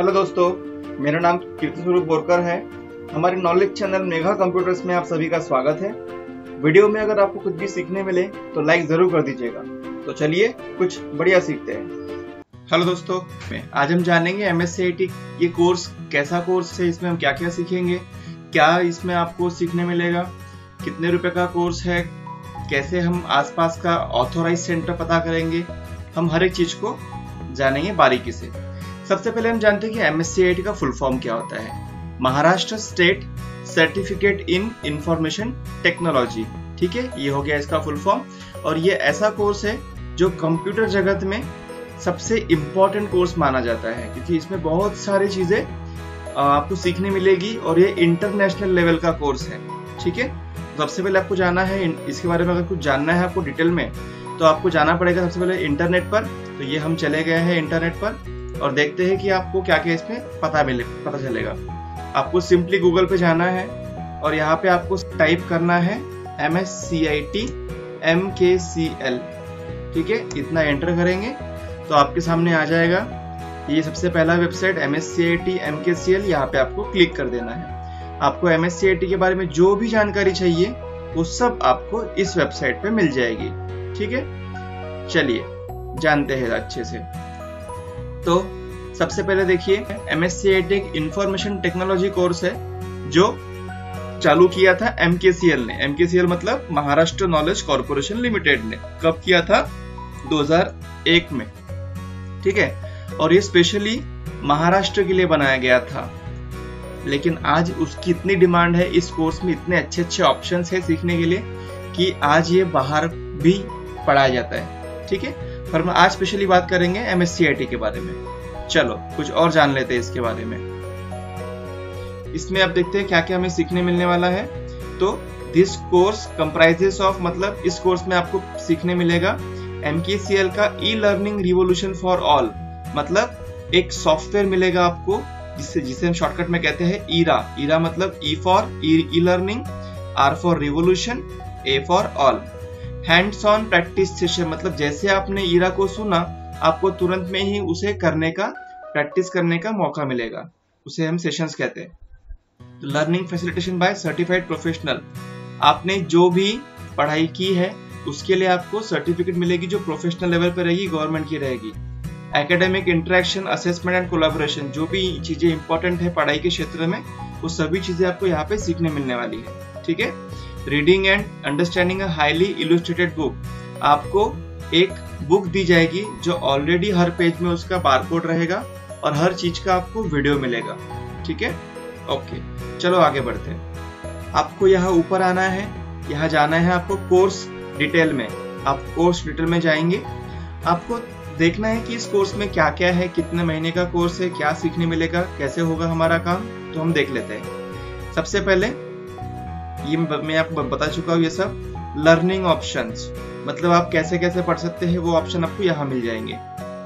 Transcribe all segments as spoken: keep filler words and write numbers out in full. Hello दोस्तों, मेरा नाम कीर्ति स्वरूप बोरकर है। हमारे नॉलेज चैनल मेघा कंप्यूटर्स में आप सभी का स्वागत है। वीडियो में अगर आपको कुछ भी सीखने मिले तो लाइक जरूर कर दीजिएगा। तो चलिए कुछ बढ़िया सीखते हैं। हेलो दोस्तों, आज हम जानेंगे M S C I T ये कोर्स कैसा कोर्स है, इसमें हम क्या क्या सीखेंगे, क्या इसमें आपको सीखने मिलेगा, कितने रुपए का कोर्स है, कैसे हम आसपास का ऑथोराइज सेंटर पता करेंगे, हम हर एक चीज को जानेंगे बारीकी से। सबसे पहले हम जानते हैं कि M S C I T का फुल फॉर्म क्या होता है। Maharashtra state certificate in information technology, ठीक है, ये हो गया इसका फुल फॉर्म। और ये ऐसा कोर्स है जो कंप्यूटर जगत में सबसे इम्पोर्टेंट कोर्स माना जाता है, क्योंकि इसमें बहुत सारी चीजें आपको सीखने मिलेगी और ये इंटरनेशनल लेवल का कोर्स है, ठीक है। सबसे पहले आपको जाना है इसके बारे में, अगर कुछ जानना है आपको डिटेल में तो आपको जाना पड़ेगा सबसे पहले इंटरनेट पर। तो ये हम चले गए हैं इंटरनेट पर और देखते हैं कि आपको क्या क्या इसमें पता मिले पता चलेगा। आपको सिंपली गूगल पे जाना है और यहाँ पे आपको टाइप करना है M S C I T M K C L, ठीक है, इतना एंटर करेंगे तो आपके सामने आ जाएगा। ये सबसे पहला website M S C I T M K C L, यहाँ पे आपको क्लिक कर देना है। आपको M S C I T के बारे में जो भी जानकारी चाहिए वो सब आपको इस वेबसाइट पे मिल जाएगी, ठीक है। चलिए जानते हैं अच्छे से। तो सबसे पहले देखिए, M S C I T एक इंफॉर्मेशन टेक्नोलॉजी कोर्स है जो चालू किया था एम के सी एल ने। एम के सी एल मतलब महाराष्ट्र नॉलेज कॉर्पोरेशन लिमिटेड ने। कब किया था? दो हज़ार एक में, ठीक है। और ये स्पेशली महाराष्ट्र के लिए बनाया गया था, लेकिन आज उसकी इतनी डिमांड है, इस कोर्स में इतने अच्छे अच्छे ऑप्शंस है सीखने के लिए कि आज ये बाहर भी पढ़ाया जाता है, ठीक है। पर हम आज स्पेशली बात करेंगे M S C I T के बारे में। चलो कुछ और जान लेते हैं इसके बारे में। इसमें आप देखते हैं क्या क्या हमें सीखने मिलने वाला है। तो दिस कोर्स कंप्राइजेस ऑफ, मतलब इस कोर्स में आपको सीखने मिलेगा एम के सी एल का E learning revolution for all, मतलब एक सॉफ्टवेयर मिलेगा आपको जिसे जिसे हम शॉर्टकट में कहते हैं ईरा। ईरा मतलब E for E learning, R for revolution, A for all. Hands on practice session, मतलब जैसे आपने ईरा को सुना आपको तुरंत में ही उसे करने का, प्रैक्टिस करने का मौका मिलेगा, उसे हम सेशंस कहते हैं। तो learning facilitation by certified professional, आपने जो भी पढ़ाई की है उसके लिए आपको सर्टिफिकेट मिलेगी जो प्रोफेशनल लेवल पर रहेगी, गवर्नमेंट की रहेगी। Academic interaction, assessment and collaboration, जो भी चीजें इंपॉर्टेंट है पढ़ाई के क्षेत्र में वो सभी चीजें आपको यहाँ पे सीखने मिलने वाली है, ठीक है। Reading and understanding highly illustrated book, आपको एक बुक दी जाएगी जो ऑलरेडी हर पेज में उसका बारकोड रहेगा और हर चीज का आपको वीडियो मिलेगा, ठीक है। ओके, चलो आगे बढ़ते हैं। आपको यहाँ ऊपर आना है, यहाँ जाना है आपको कोर्स डिटेल में। आप कोर्स डिटेल में जाएंगे, आपको देखना है कि इस कोर्स में क्या क्या है, कितने महीने का कोर्स है, क्या सीखने मिलेगा, कैसे होगा हमारा काम, तो हम देख लेते हैं। सबसे पहले ये मैं आपको बता चुका हूँ, ये सब लर्निंग ऑप्शंस, मतलब आप कैसे कैसे पढ़ सकते हैं वो ऑप्शन आपको यहाँ मिल जाएंगे,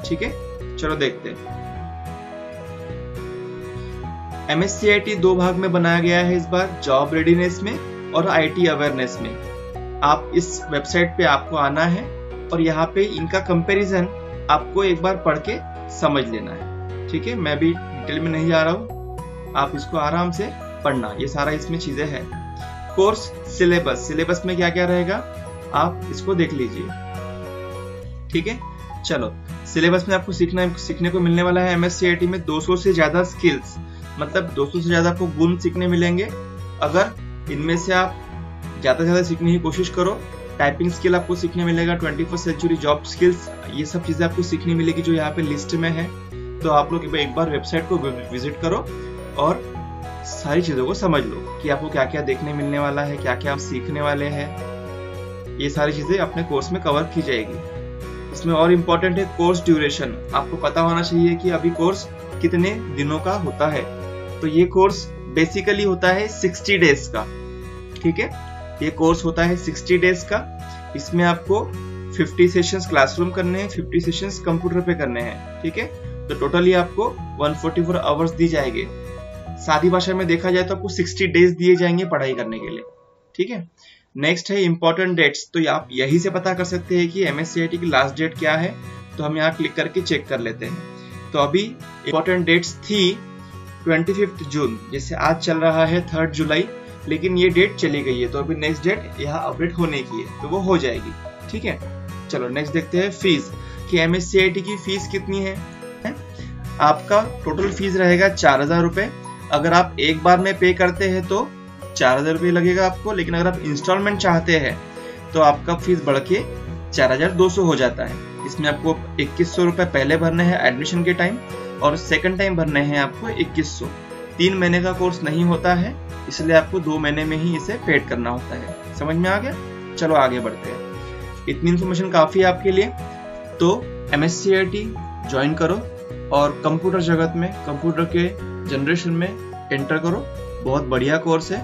ठीक है। चलो देखते हैं। M S C I T दो भाग में बनाया गया है इस बार, जॉब रेडीनेस में और आई टी अवेयरनेस में। आप इस वेबसाइट पे आपको आना है और यहाँ पे इनका कंपेरिजन आपको एक बार पढ़ के समझ लेना है, ठीक है। मैं भी डिटेल में नहीं जा रहा हूँ, आप इसको आराम से पढ़ना, ये सारा इसमें चीजें हैं। कोर्स सिलेबस, सिलेबस में क्या क्या रहेगा आप इसको देख लीजिए, ठीक है। चलो, सिलेबस में आपको सीखना सीखने को मिलने वाला है M S C I T में दो सौ से ज्यादा स्किल्स, मतलब दो सौ से ज्यादा आपको गुण सीखने मिलेंगे। अगर इनमें से आप ज्यादा से ज्यादा सीखने की कोशिश करो, टाइपिंग स्किल आपको सीखने मिलेगा, twenty first century job skills, ये सब चीजें आपको सीखने मिलेगी जो यहाँ पे लिस्ट में है। तो आप लोग एक बार वेबसाइट को विजिट करो और सारी चीजों को समझ लो कि आपको क्या क्या देखने मिलने वाला है, क्या क्या आप सीखने वाले हैं, ये सारी चीजें अपने कोर्स में कवर की जाएगी। इसमें और इम्पोर्टेंट है कोर्स ड्यूरेशन, आपको पता होना चाहिए कि अभी कोर्स कितने दिनों का होता है। तो ये कोर्स बेसिकली होता है सिक्सटी डेज का, ठीक है। ये कोर्स होता है सिक्सटी डेज का। इसमें आपको फिफ्टी सेशंस क्लासरूम करने हैं, फिफ्टी सेशंस कंप्यूटर पे करने हैं, ठीक है। तो टोटली आपको वन फोर्टी फोर आवर्स दी जाएगी। सादी भाषा में देखा जाए तो आपको साठ डेज दिए जाएंगे पढ़ाई करने के लिए, ठीक है। नेक्स्ट है इम्पोर्टेंट डेट्स, तो आप यही से पता कर सकते हैं कि M S C I T की लास्ट डेट क्या है, तो हम यहाँ क्लिक करके चेक कर लेते हैं। तो अभी इम्पोर्टेंट डेट्स थी पच्चीस जून, जैसे आज चल रहा है तीन जुलाई, लेकिन ये डेट चली गई है तो अभी नेक्स्ट डेट यहाँ अपडेट होने की है तो वो हो जाएगी। ठीक है, चलो नेक्स्ट देखते हैं फीस कि M S C I T की फीस कितनी है। आपका टोटल फीस रहेगा चार हजार रुपये। अगर आप एक बार में पे करते हैं तो चार हजार रुपये लगेगा आपको, लेकिन अगर आप इंस्टॉलमेंट चाहते हैं तो आपका फीस बढ़ के चार हजार दो सौ हो जाता है। इसमें आपको इक्कीस सौ रुपये पहले भरने हैं एडमिशन के टाइम और सेकंड टाइम भरने हैं आपको इक्कीस सौ। तीन महीने का कोर्स नहीं होता है, इसलिए आपको दो महीने में ही इसे पेड करना होता है। समझ में आ गया? चलो आगे बढ़ते हैं। इतनी इन्फॉर्मेशन काफ़ी है आपके लिए। तो M S C I T join करो और कंप्यूटर जगत में, कंप्यूटर के जनरेशन में एंटर करो। बहुत बढ़िया कोर्स है।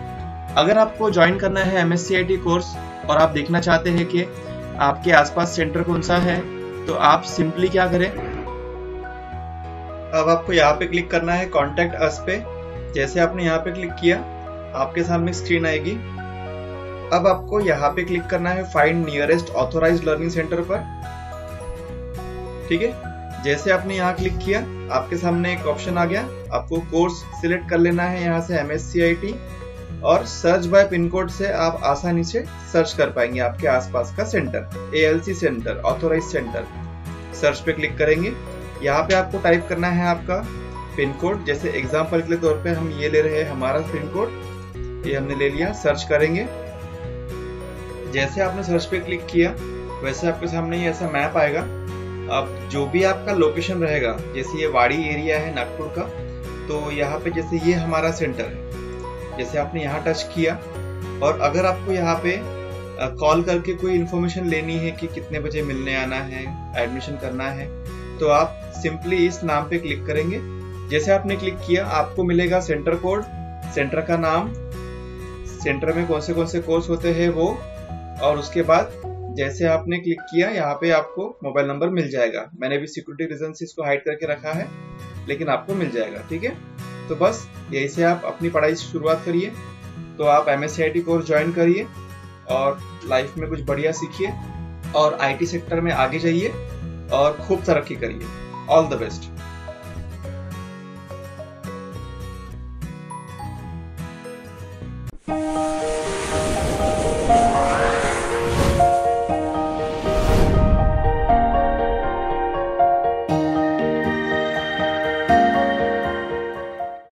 अगर आपको ज्वाइन करना है M S C I T course और आप देखना चाहते हैं कि आपके आसपास सेंटर कौन सा है, तो आप सिंपली क्या करें, अब आपको यहाँ पे क्लिक करना है कॉन्टैक्ट अस पे। जैसे आपने यहाँ पे क्लिक किया आपके सामने स्क्रीन आएगी। अब आपको यहाँ पे क्लिक करना है find nearest authorised learning centre पर। ठीक है, जैसे आपने यहाँ क्लिक किया आपके सामने एक ऑप्शन आ गया। आपको कोर्स सिलेक्ट कर लेना है यहाँ से M S C I T और सर्च बाय पिन कोड से आप आसानी से सर्च कर पाएंगे आपके आसपास का centre. A L C centre, authorise centre, search पे क्लिक करेंगे। यहाँ पे आपको टाइप करना है आपका पिन कोड। जैसे एग्जाम्पल के तौर पे हम ये ले रहे हैं हमारा पिन कोड, ये हमने ले लिया। सर्च करेंगे, जैसे आपने सर्च पे क्लिक किया वैसे आपके सामने ये ऐसा मैप आएगा। अब जो भी आपका लोकेशन रहेगा, जैसे ये वाड़ी एरिया है नागपुर का, तो यहाँ पे जैसे ये हमारा सेंटर है, जैसे आपने यहाँ टच किया। और अगर आपको यहाँ पे कॉल करके कोई इन्फॉर्मेशन लेनी है कि कितने बजे मिलने आना है, एडमिशन करना है, तो आप सिंपली इस नाम पे क्लिक करेंगे। जैसे आपने क्लिक किया आपको मिलेगा सेंटर कोड, सेंटर का नाम, सेंटर में कौन से कौन से कोर्स होते हैं वो, और उसके बाद जैसे आपने क्लिक किया यहाँ पे आपको मोबाइल नंबर मिल जाएगा। मैंने भी सिक्योरिटी रीजन से इसको हाइड करके रखा है, लेकिन आपको मिल जाएगा। ठीक है, तो बस यही से आप अपनी पढ़ाई से शुरुआत करिए। तो आप M S C I T course join करिए और लाइफ में कुछ बढ़िया सीखिए और आई टी सेक्टर में आगे जाइए और खूब तरक्की करिए। All the best.